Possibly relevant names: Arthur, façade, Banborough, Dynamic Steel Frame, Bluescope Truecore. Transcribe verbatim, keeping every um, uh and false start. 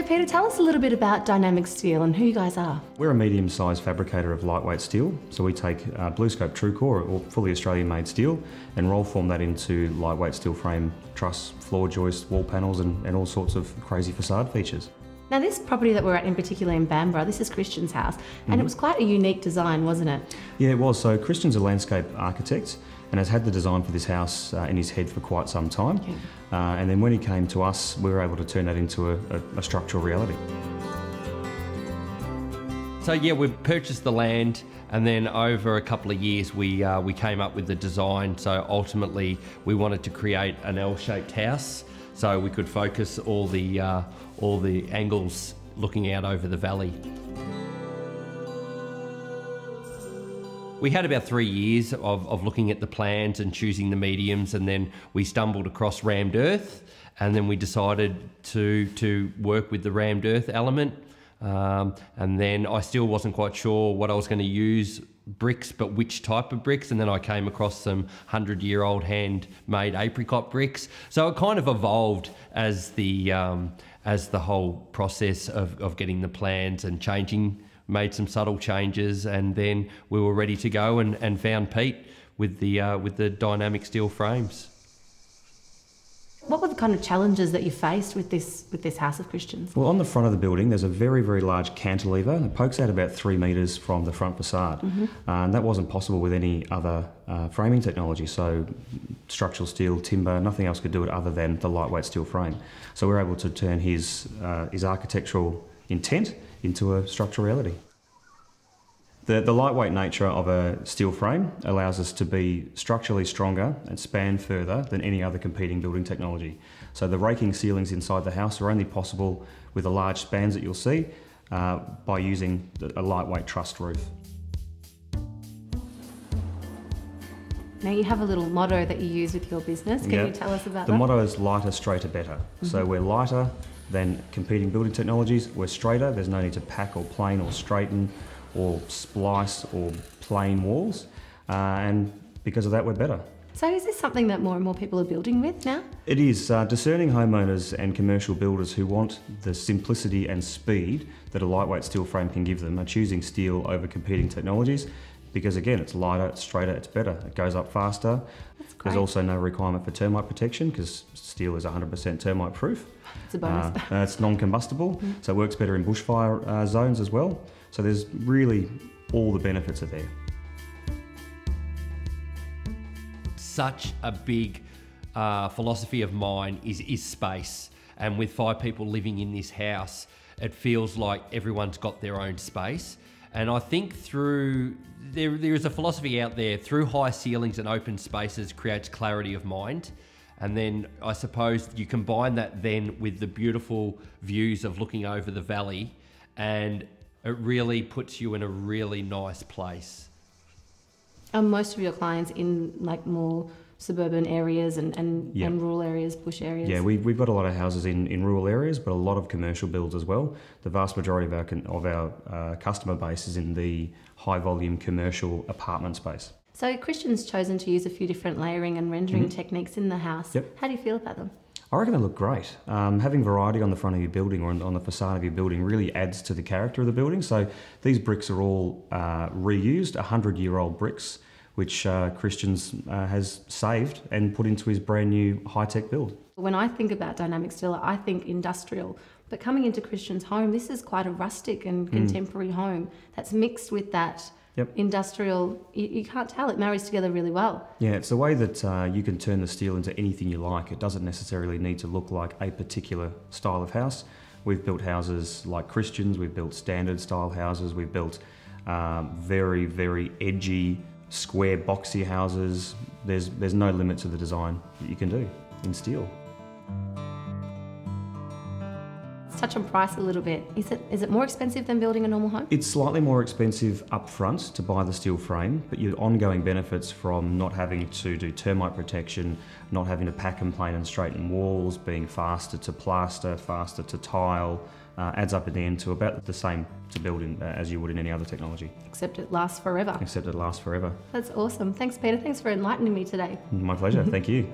So Peter, tell us a little bit about Dynamic Steel and who you guys are. We're a medium-sized fabricator of lightweight steel. So we take uh, Bluescope Truecore, or fully Australian-made steel, and roll form that into lightweight steel frame truss, floor joists, wall panels, and, and all sorts of crazy facade features. Now this property that we're at in particular in Banborough, this is Christian's house, and mm-hmm. it was quite a unique design, wasn't it? Yeah, it was. So Christian's a landscape architect and has had the design for this house uh, in his head for quite some time. Okay. Uh, and then when he came to us, we were able to turn that into a, a, a structural reality. So yeah, we've purchased the land, and then over a couple of years we, uh, we came up with the design. So ultimately we wanted to create an L-shaped house so we could focus all the, uh, all the angles looking out over the valley. We had about three years of, of looking at the plans and choosing the mediums, and then we stumbled across rammed earth, and then we decided to, to work with the rammed earth element. Um, and then I still wasn't quite sure what I was going to use bricks, but which type of bricks, and then I came across some hundred year old handmade apricot bricks. So it kind of evolved as the um, as the whole process of, of getting the plans and changing, made some subtle changes, and then we were ready to go and, and found Pete with the uh, with the dynamic steel frames. What were the kind of challenges that you faced with this with this house of Christian's? Well, on the front of the building, there's a very, very large cantilever. It pokes out about three metres from the front facade. Mm-hmm. uh, and that wasn't possible with any other uh, framing technology. So structural steel, timber, nothing else could do it other than the lightweight steel frame. So we were able to turn his, uh, his architectural intent into a structural reality. The, the lightweight nature of a steel frame allows us to be structurally stronger and span further than any other competing building technology. So the raking ceilings inside the house are only possible with the large spans that you'll see uh, by using a lightweight trussed roof. Now you have a little motto that you use with your business. Can yeah. you tell us about the that? The motto is lighter, straighter, better. Mm-hmm. So we're lighter than competing building technologies, we're straighter, there's no need to pack or plane or straighten or splice or plane walls, uh, and because of that we're better. So is this something that more and more people are building with now? It is. Uh, discerning homeowners and commercial builders who want the simplicity and speed that a lightweight steel frame can give them are choosing steel over competing technologies because, again, it's lighter, it's straighter, it's better. It goes up faster. There's also no requirement for termite protection because steel is one hundred percent termite proof. It's a bonus. Uh, and it's non-combustible, mm-hmm. so it works better in bushfire uh, zones as well. So there's really all the benefits are there. Such a big uh, philosophy of mine is, is space. And with five people living in this house, it feels like everyone's got their own space. And I think through, there, there is a philosophy out there, through high ceilings and open spaces creates clarity of mind. And then I suppose you combine that then with the beautiful views of looking over the valley, and it really puts you in a really nice place. Are most of your clients in like more suburban areas and, and, yep. and rural areas, bush areas? Yeah, we, we've got a lot of houses in, in rural areas, but a lot of commercial builds as well. The vast majority of our, of our uh, customer base is in the high volume commercial apartment space. So Christian's chosen to use a few different layering and rendering mm-hmm. techniques in the house. Yep. How do you feel about them? I reckon they look great. Um, having variety on the front of your building or on the facade of your building really adds to the character of the building. So these bricks are all uh, reused, hundred year old bricks, which uh, Christian's uh, has saved and put into his brand new high-tech build. When I think about dynamic steel, I think industrial, but coming into Christian's home, this is quite a rustic and contemporary mm. home that's mixed with that Yep. industrial, you, you can't tell, it marries together really well. Yeah, it's the way that uh, you can turn the steel into anything you like. It doesn't necessarily need to look like a particular style of house. We've built houses like Christian's, we've built standard style houses, we've built um, very, very edgy, square, boxy houses. There's, there's no limit to the design that you can do in steel. Touch on price a little bit. Is it is it more expensive than building a normal home? It's slightly more expensive up front to buy the steel frame, but your ongoing benefits from not having to do termite protection, not having to pack and plane and straighten walls, being faster to plaster, faster to tile, uh, adds up at the end to about the same to build in, uh, as you would in any other technology. Except it lasts forever. Except it lasts forever. That's awesome. Thanks, Peter. Thanks for enlightening me today. My pleasure. Thank you.